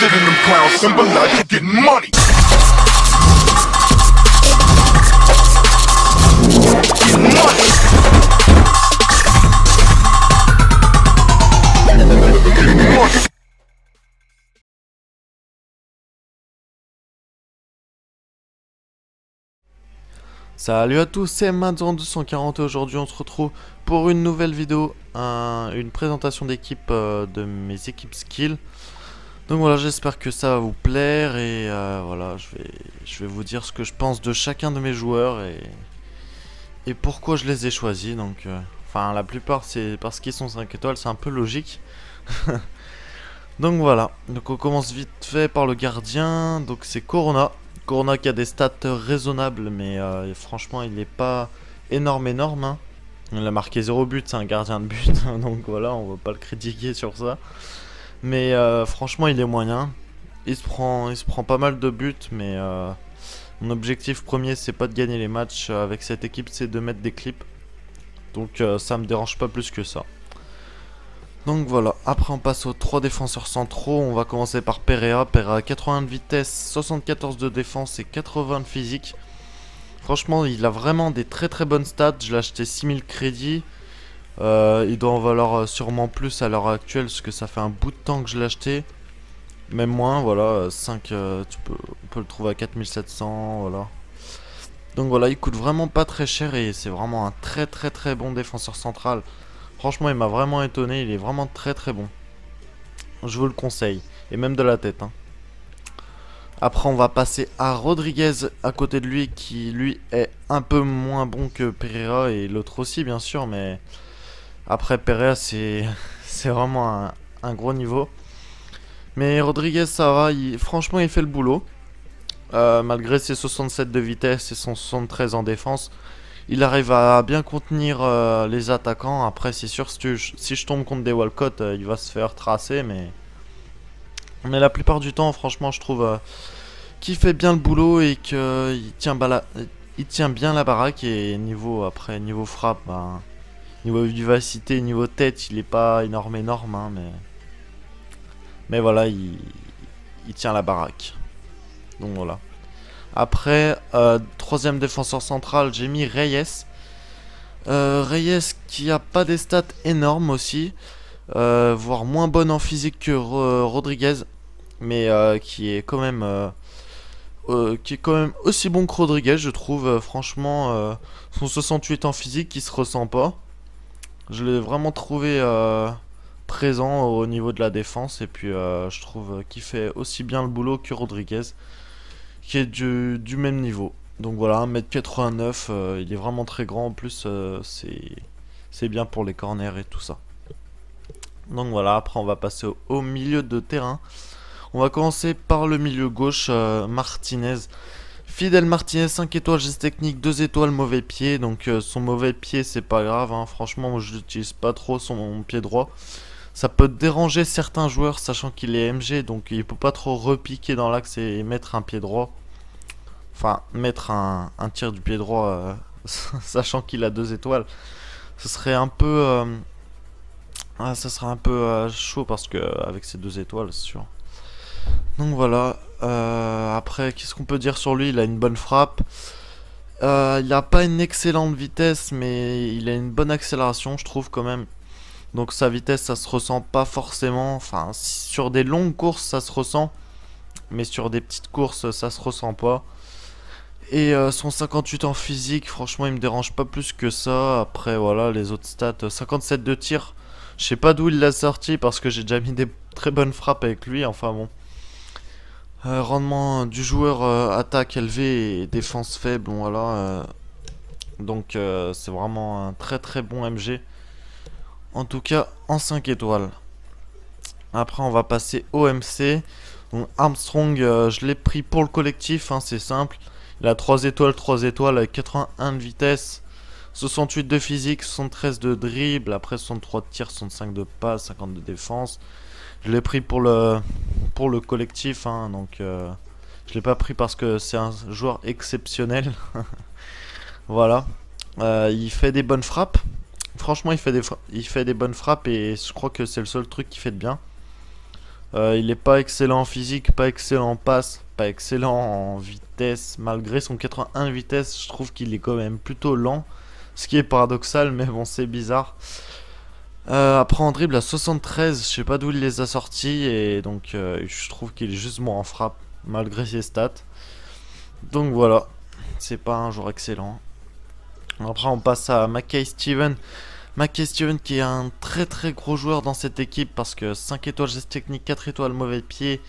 shit in them clowns, symbolize you getting money. Salut à tous, c'est mat01240 et aujourd'hui on se retrouve pour une nouvelle vidéo, une présentation d'équipe de mes équipes skill. Donc voilà, j'espère que ça va vous plaire et voilà, je vais vous dire ce que je pense de chacun de mes joueurs et pourquoi je les ai choisis. Donc, enfin la plupart c'est parce qu'ils sont 5 étoiles, c'est un peu logique. Donc voilà, donc on commence vite fait par le gardien, donc c'est Corona. Corona qui a des stats raisonnables, mais franchement il n'est pas énorme hein. Il a marqué 0 but, c'est un gardien de but, donc voilà, on va pas le critiquer sur ça. Mais franchement il est moyen, il se prend pas mal de buts, mais mon objectif premier c'est pas de gagner les matchs avec cette équipe, c'est de mettre des clips. Donc ça me dérange pas plus que ça. Donc voilà, après on passe aux 3 défenseurs centraux, on va commencer par Pereira. Pereira 80 de vitesse, 74 de défense et 80 de physique. Franchement il a vraiment des très très bonnes stats, je l'ai acheté 6000 crédits. Il doit en valoir sûrement plus à l'heure actuelle parce que ça fait un bout de temps que je l'ai acheté. Même moins, voilà, 5, on peut le trouver à 4700, voilà. Donc voilà, il coûte vraiment pas très cher et c'est vraiment un très très très bon défenseur central. Franchement il m'a vraiment étonné, il est vraiment très très bon. Je vous le conseille, et même de la tête. Hein. Après on va passer à Rodriguez à côté de lui, qui lui est un peu moins bon que Pereira et l'autre aussi bien sûr. Mais après Pereira c'est vraiment un gros niveau. Mais Rodriguez ça va, franchement il fait le boulot. Malgré ses 67 de vitesse et son 73 en défense. Il arrive à bien contenir les attaquants. Après c'est sûr si je tombe contre des Walcott il va se faire tracer, mais la plupart du temps franchement je trouve qu'il fait bien le boulot et qu'il tient bien la baraque. Et niveau frappe, bah, niveau vivacité, niveau tête il est pas énorme hein, mais voilà il tient la baraque. Donc voilà. Après, troisième défenseur central, j'ai mis Reyes. Reyes qui a pas des stats énormes aussi, voire moins bonne en physique que Rodriguez, mais qui est quand même aussi bon que Rodriguez, je trouve. Franchement, son 68 en physique qui se ressent pas. Je l'ai vraiment trouvé présent au niveau de la défense et puis je trouve qu'il fait aussi bien le boulot que Rodriguez. Qui est du même niveau. Donc voilà, 1m89, il est vraiment très grand. En plus c'est bien pour les corners et tout ça. Donc voilà, après on va passer au milieu de terrain. On va commencer par le milieu gauche, Martinez. Fidel Martinez, 5 étoiles, geste technique, 2 étoiles, mauvais pied. Donc son mauvais pied c'est pas grave hein. Franchement moi, je n'utilise pas trop mon pied droit. Ça peut déranger certains joueurs sachant qu'il est MG, donc il peut pas trop repiquer dans l'axe et mettre un pied droit. Enfin, mettre un tir du pied droit, sachant qu'il a 2 étoiles. Ce serait un peu... ça serait un peu chaud parce que avec ses 2 étoiles, c'est sûr. Donc voilà. Après, qu'est-ce qu'on peut dire sur lui? Il a une bonne frappe. Il n'a pas une excellente vitesse, mais il a une bonne accélération, je trouve quand même. Donc sa vitesse ça se ressent pas forcément, enfin sur des longues courses ça se ressent, mais sur des petites courses ça se ressent pas. Et son 58 en physique franchement il me dérange pas plus que ça. Après voilà les autres stats, 57 de tir, je sais pas d'où il l'a sorti parce que j'ai déjà mis des très bonnes frappes avec lui, enfin bon. Rendement du joueur, attaque élevée et défense faible, voilà. Donc c'est vraiment un très très bon MG. En tout cas en 5 étoiles. Après on va passer au MC. Donc Armstrong, je l'ai pris pour le collectif, hein, c'est simple. Il a 3 étoiles avec 81 de vitesse, 68 de physique, 73 de dribble, après 63 de tir, 65 de passe, 50 de défense. Je l'ai pris pour le collectif, hein, donc je l'ai pas pris parce que c'est un joueur exceptionnel. Voilà. Il fait des bonnes frappes. Franchement il fait des bonnes frappes et je crois que c'est le seul truc qu'il fait de bien. Il n'est pas excellent en physique, pas excellent en passe, pas excellent en vitesse. Malgré son 81 vitesse, je trouve qu'il est quand même plutôt lent. Ce qui est paradoxal, mais bon, c'est bizarre. Après en dribble à 73, je sais pas d'où il les a sortis. Et donc je trouve qu'il est juste bon en frappe, malgré ses stats. Donc voilà, c'est pas un joueur excellent. Après on passe à Mackay-Steven. Mackay-Steven qui est un très très gros joueur dans cette équipe parce que 5 étoiles geste technique, 4 étoiles mauvais pied,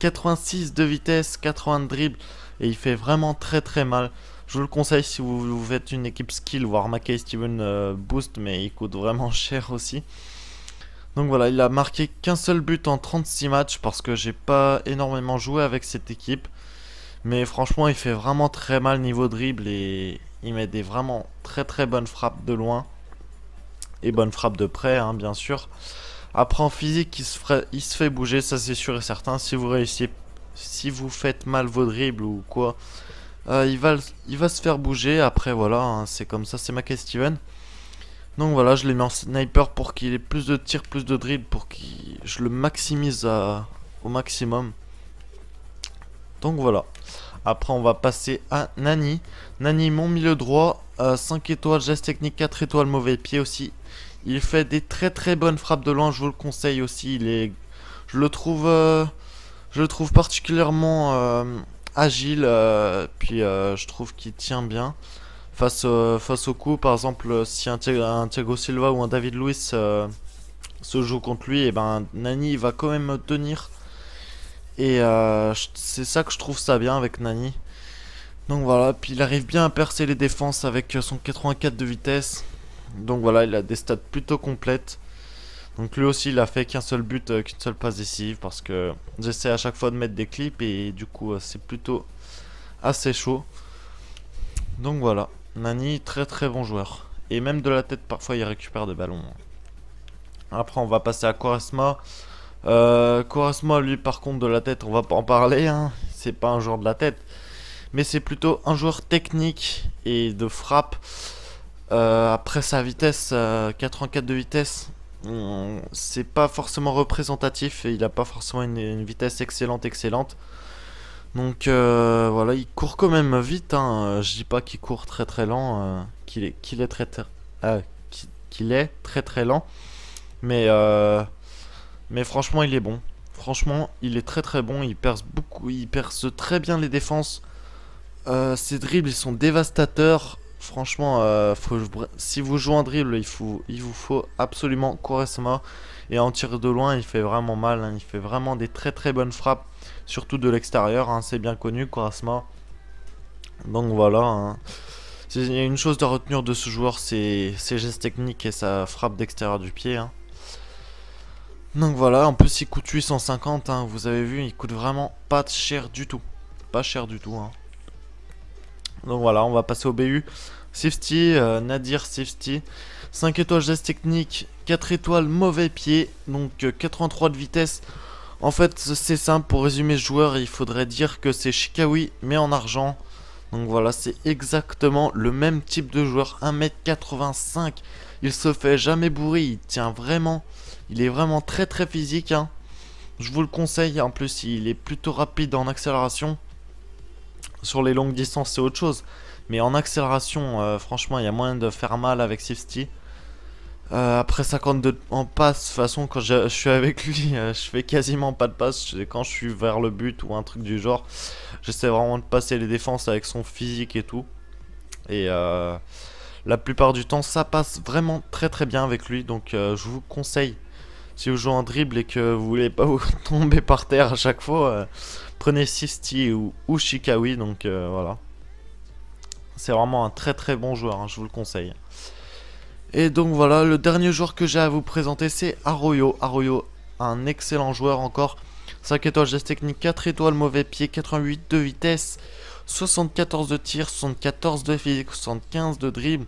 86 de vitesse, 80 de dribble et il fait vraiment très très mal. Je vous le conseille si vous faites une équipe skill, voire Mackay-Steven boost, mais il coûte vraiment cher aussi. Donc voilà, il a marqué qu'un seul but en 36 matchs parce que j'ai pas énormément joué avec cette équipe. Mais franchement, il fait vraiment très mal niveau dribble et il met des vraiment très très bonnes frappes de loin. Et bonnes frappes de près, hein, bien sûr. Après, en physique, il se fait bouger, ça c'est sûr et certain. Si vous réussissez, si vous faites mal vos dribbles ou quoi, il va se faire bouger. Après, voilà, hein, c'est comme ça, c'est Mackay-Steven. Donc voilà, je l'ai mis en sniper pour qu'il ait plus de tirs, plus de dribbles, pour que je le maximise au maximum. Donc voilà. Après on va passer à Nani. Nani, mon milieu droit, 5 étoiles, geste technique, 4 étoiles, mauvais pied aussi. Il fait des très très bonnes frappes de loin, je vous le conseille aussi. Je le trouve particulièrement agile, puis je trouve qu'il tient bien face au coup. Par exemple, si un Thiago Silva ou un David Luiz se joue contre lui, et ben Nani il va quand même tenir. Et c'est ça que je trouve ça bien avec Nani. Donc voilà, puis il arrive bien à percer les défenses avec son 84 de vitesse. Donc voilà, il a des stats plutôt complètes. Donc lui aussi, il a fait qu'un seul but, qu'une seule passe décisive. Parce que j'essaie à chaque fois de mettre des clips et du coup, c'est plutôt assez chaud. Donc voilà, Nani, très très bon joueur. Et même de la tête, parfois, il récupère des ballons. Après, on va passer à Quaresma. Quaresma, lui par contre, de la tête on va pas en parler, hein. C'est pas un joueur de la tête, mais c'est plutôt un joueur technique et de frappe. Après sa vitesse, 84 de vitesse, c'est pas forcéément représentatif et il a pas forcément une vitesse excellente. Donc voilà, il court quand même vite, hein. Je dis pas qu'il court très très lent, qu'il est très très lent, mais franchement il est bon, franchement il est très très bon, il perce beaucoup, il perce très bien les défenses, ses dribbles ils sont dévastateurs, franchement si vous jouez un dribble il vous faut absolument Quaresma, et en tir de loin il fait vraiment mal, hein. Il fait vraiment des très très bonnes frappes, surtout de l'extérieur, hein. C'est bien connu Quaresma, donc voilà, hein. Il y a une chose à retenir de ce joueur, c'est ses gestes techniques et sa frappe d'extérieur du pied, hein. Donc voilà, en plus il coûte 850, hein, vous avez vu, il coûte vraiment pas cher du tout. Pas cher du tout, hein. Donc voilà, on va passer au BU. Safety, Nadir Safety. 5 étoiles geste technique, 4 étoiles mauvais pied, donc 83 de vitesse. En fait, c'est simple, pour résumer ce joueur, il faudrait dire que c'est Shikawi, mais en argent. Donc voilà, c'est exactement le même type de joueur, 1m85. Il se fait jamais bourrer, il tient vraiment... Il est vraiment très très physique, hein. Je vous le conseille, en plus il est plutôt rapide en accélération. Sur les longues distances c'est autre chose, mais en accélération franchement il y a moyen de faire mal avec Safety. Après 52 en passe, de toute façon quand je suis avec lui je fais quasiment pas de passe. Quand je suis vers le but ou un truc du genre, j'essaie vraiment de passer les défenses avec son physique et tout. Et la plupart du temps ça passe vraiment très très bien avec lui. Donc je vous conseille, si vous jouez en dribble et que vous voulez pas vous tomber par terre à chaque fois, prenez Safety ou Shikawi. Donc voilà, c'est vraiment un très très bon joueur, hein, je vous le conseille. Et donc voilà, le dernier joueur que j'ai à vous présenter c'est Arroyo. Arroyo, un excellent joueur encore, 5 étoiles geste technique, 4 étoiles mauvais pied, 88 de vitesse, 74 de tir, 74 de physique, 75 de dribble.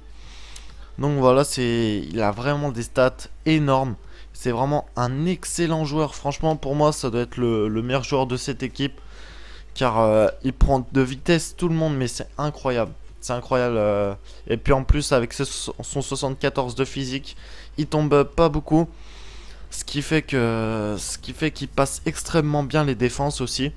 Donc voilà, il a vraiment des stats énormes. C'est vraiment un excellent joueur. Franchement, pour moi, ça doit être le meilleur joueur de cette équipe. Car il prend de vitesse tout le monde, mais c'est incroyable. C'est incroyable. Et puis en plus, avec son 74 de physique, il tombe pas beaucoup. Ce qui fait qu'il passe extrêmement bien les défenses aussi.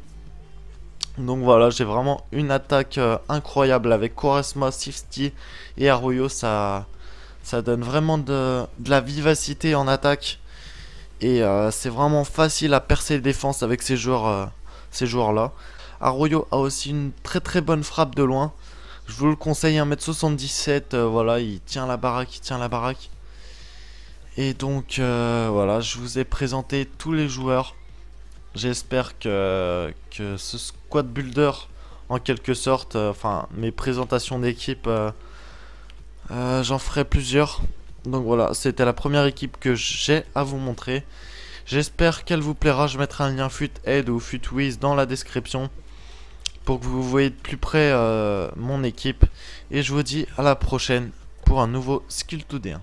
Donc voilà, j'ai vraiment une attaque incroyable avec Quaresma, Safety et Arroyo. Ça donne vraiment de la vivacité en attaque. Et c'est vraiment facile à percer les défenses avec ces joueurs-là. Arroyo a aussi une très très bonne frappe de loin. Je vous le conseille, 1m77, voilà, il tient la baraque, Et donc voilà, je vous ai présenté tous les joueurs. J'espère que ce squad builder, en quelque sorte, enfin mes présentations d'équipe, j'en ferai plusieurs. Donc voilà, c'était la première équipe que j'ai à vous montrer. J'espère qu'elle vous plaira, je mettrai un lien FUTHEAD ou FUTWIZ dans la description pour que vous voyez de plus près mon équipe. Et je vous dis à la prochaine pour un nouveau Skill2D1.